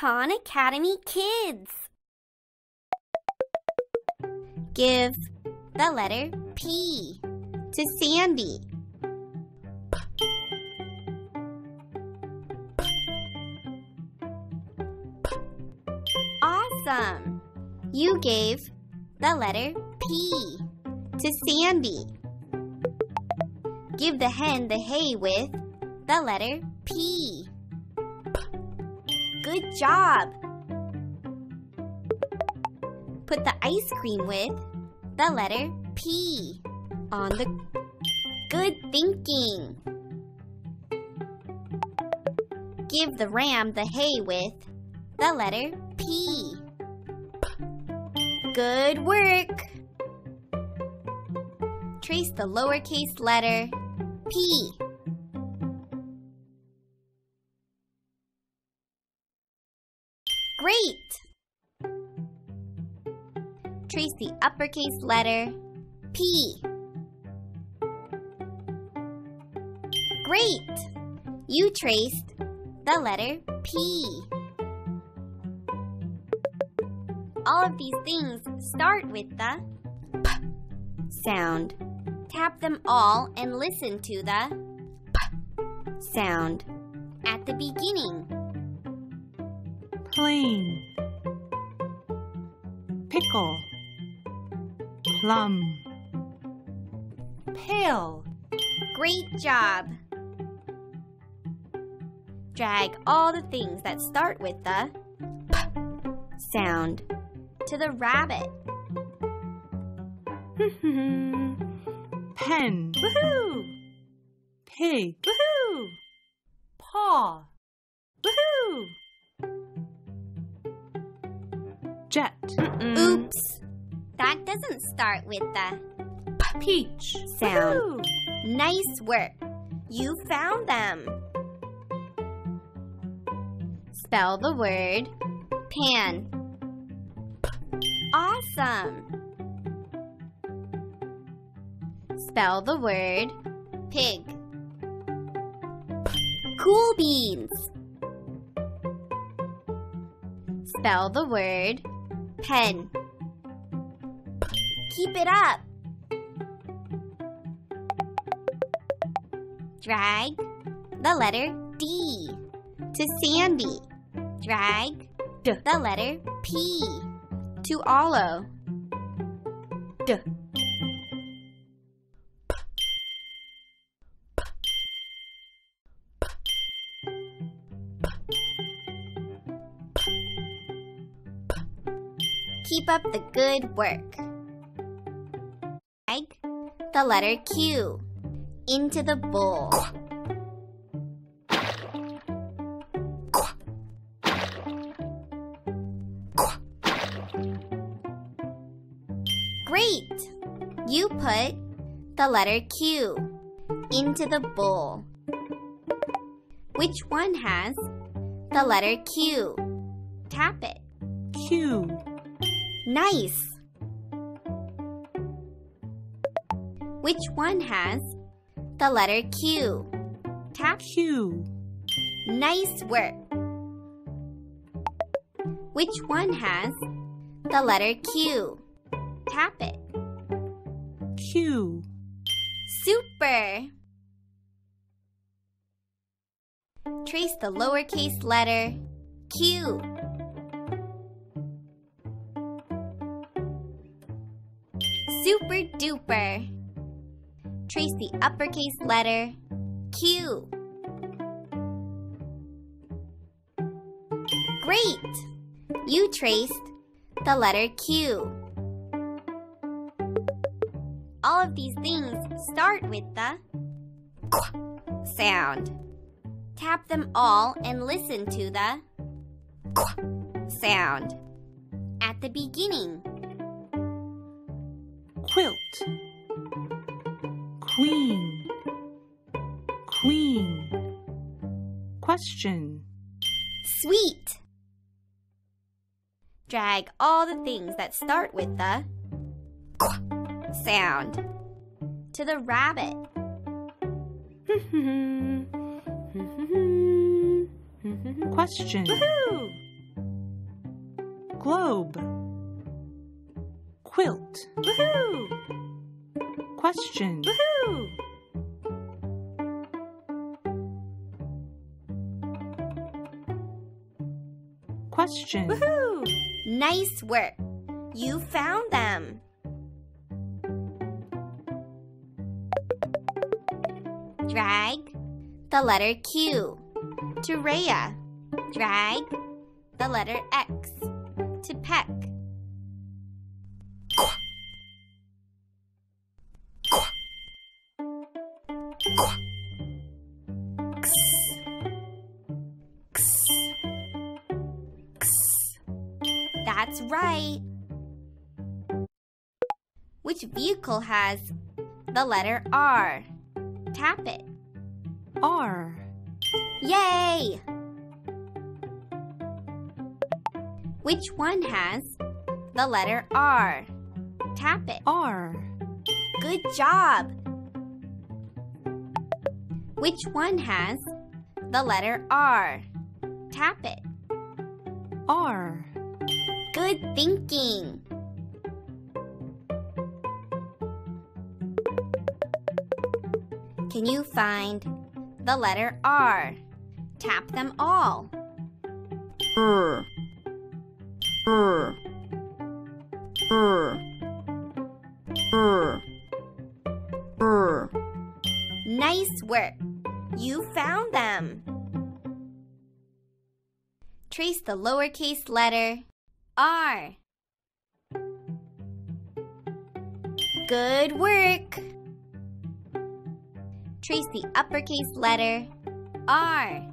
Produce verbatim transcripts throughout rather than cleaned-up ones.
Khan Academy Kids. Give the letter P to Sandy. Awesome! You gave the letter P to Sandy. Give the hen the hay with the letter P. Good job! Put the ice cream with the letter P on the... Good thinking! Give the ram the hay with the letter P. Good work! Trace the lowercase letter P. Great! Trace the uppercase letter P. Great! You traced the letter P. All of these things start with the P sound. Tap them all and listen to the P sound at the beginning. Plane, pickle, plum, pill. Great job! Drag all the things that start with the P sound to the rabbit. Pen, woohoo! Pig, woohoo! Paw, woohoo! Jet. Mm-mm. Oops! That doesn't start with the peach sound. Woo-hoo. Nice work! You found them! Spell the word pan. Awesome! Spell the word pig. Cool beans! Spell the word pen. Keep it up. Drag the letter D to Sandy. Drag D. the letter P to Olo. D. Keep up the good work. Drag the letter Q into the bowl. Quah. Quah. Quah. Great! You put the letter Q into the bowl. Which one has the letter Q? Tap it. Q. Nice! Which one has the letter Q? Tap Q. Nice work! Which one has the letter Q? Tap it. Q. Super! Trace the lowercase letter Q. Super duper! Trace the uppercase letter Q. Great! You traced the letter Q. All of these things start with the Q sound. Tap them all and listen to the Q sound at the beginning. Quilt, queen, queen, question. Sweet! Drag all the things that start with the Q sound to the rabbit. Question. Woohoo! Globe. Quilt. Woohoo! Question. Woohoo! Question. Woohoo! Nice work. You found them. Drag the letter Q to Raya. Drag the letter X to Peck. Quack. Quack. Quack. X. X. X. That's right. Which vehicle has the letter R? Tap it. R. Yay! Which one has the letter R? Tap it. R. Good job! Which one has the letter R? Tap it. R. Good thinking! Can you find the letter R? Tap them all. R. R. R. R. R. Nice work. You found them. Trace the lowercase letter R. Good work. Trace the uppercase letter R.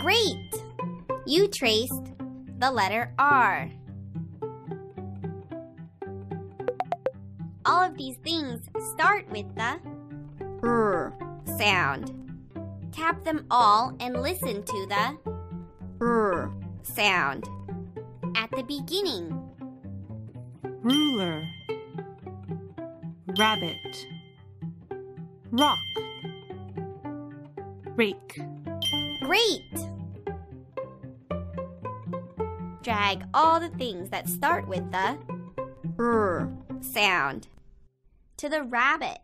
Great! You traced the letter R. All of these things start with the R sound. Tap them all and listen to the R sound at the beginning. Ruler, rabbit, rock, rake. Great! Drag all the things that start with the R sound to the rabbit.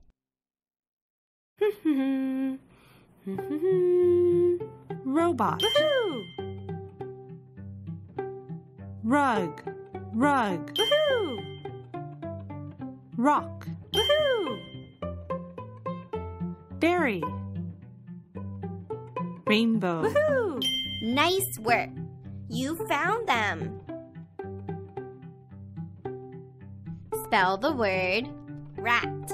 Robot. Woohoo! Rug, rug. Woohoo! Rock. Woohoo! Berry. Rainbow. Woohoo! Nice work. You found them. Spell the word rat.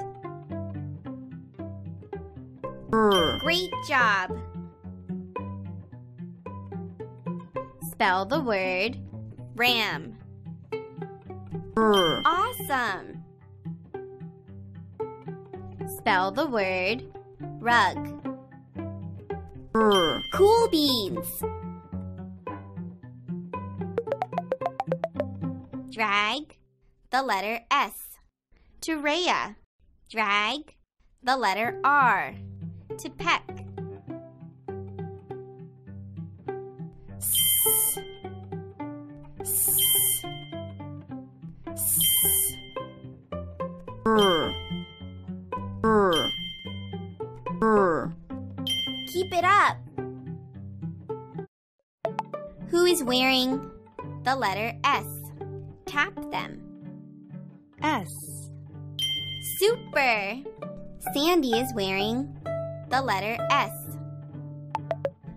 R. Great job. Spell the word ram. R. Awesome. Spell the word rug. R. Cool beans. Drag the letter S to Raya. Drag the letter R to Peck. S. S. S. R. R. R. Keep it up. Who is wearing the letter S? Tap them. S. Super. Sandy is wearing the letter S.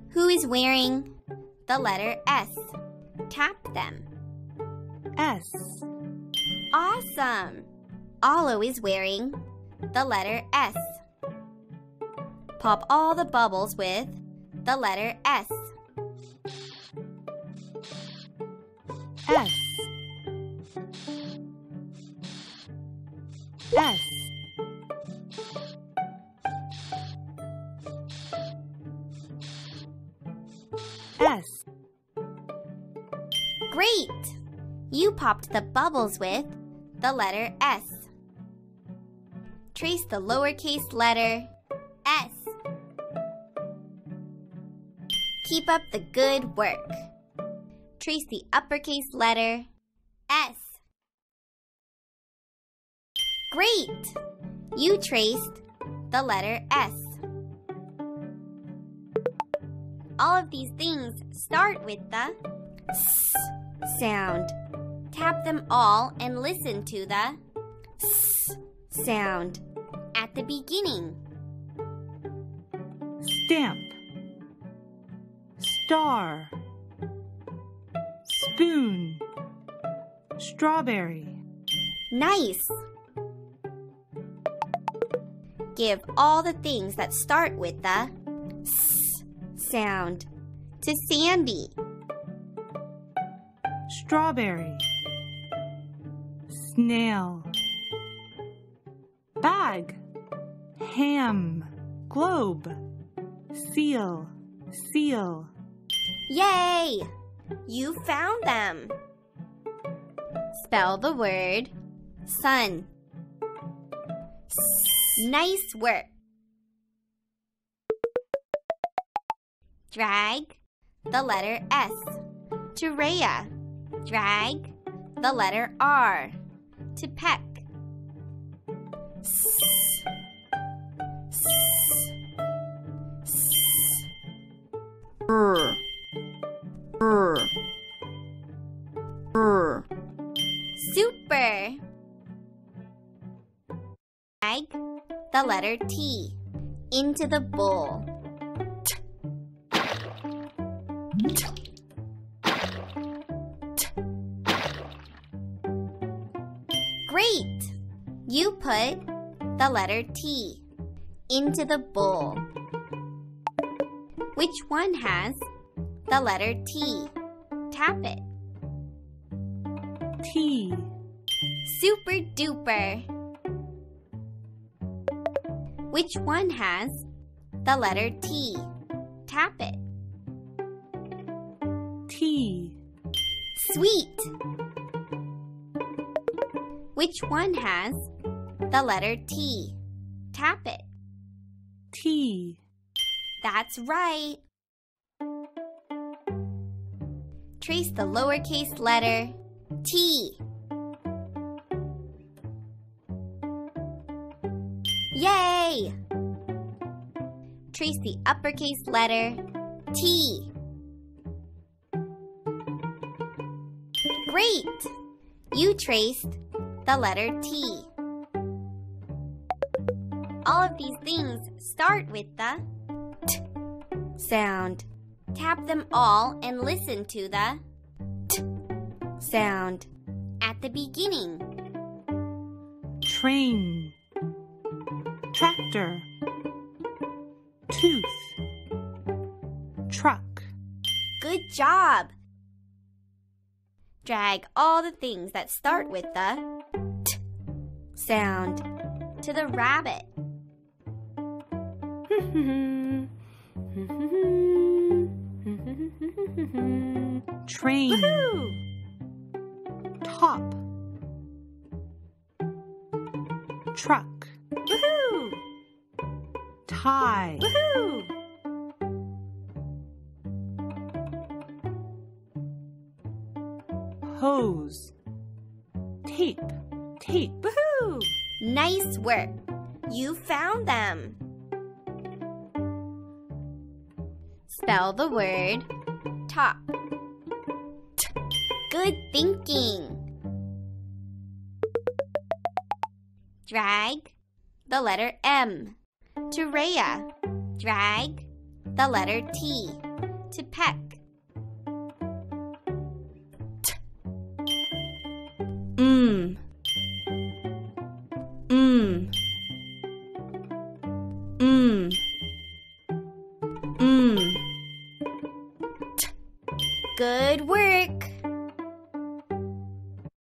Who is wearing the letter S? Tap them. S. Awesome. Olo is wearing the letter S. Pop all the bubbles with the letter S. S. S. S. Great! You popped the bubbles with the letter S. Trace the lowercase letter S. Keep up the good work. Trace the uppercase letter S. Great! You traced the letter S. All of these things start with the S sound. Tap them all and listen to the S sound at the beginning. Stamp, star, spoon, strawberry. Nice! Give all the things that start with the S sound to Sandy. Strawberry, snail, bag, ham, globe, seal, seal. Yay! You found them. Spell the word sun. Nice work. Drag the letter S to Rhea. Drag the letter R to Peck. S, S, S. R, R, R. Super. Drag the letter T into the bowl. T, T. Great! You put the letter T into the bowl. Which one has the letter T? Tap it. T. Super duper! Which one has the letter T? Tap it. T. Sweet! Which one has the letter T? Tap it. T. That's right. Trace the lowercase letter T. Yay! Trace the uppercase letter T. Great! You traced the letter T. All of these things start with the T sound. Tap them all and listen to the T sound at the beginning. Train, tractor, tooth, truck. Good job! Drag all the things that start with the sound to the rabbit. Train. Woohoo! Top, truck. Woohoo! Tie. Woohoo! Hose, tape, tape. Woohoo! Nice work! You found them! Spell the word top. T. Good thinking! Drag the letter M to Rhea. Drag the letter T to Peck. T. Mm. Good work!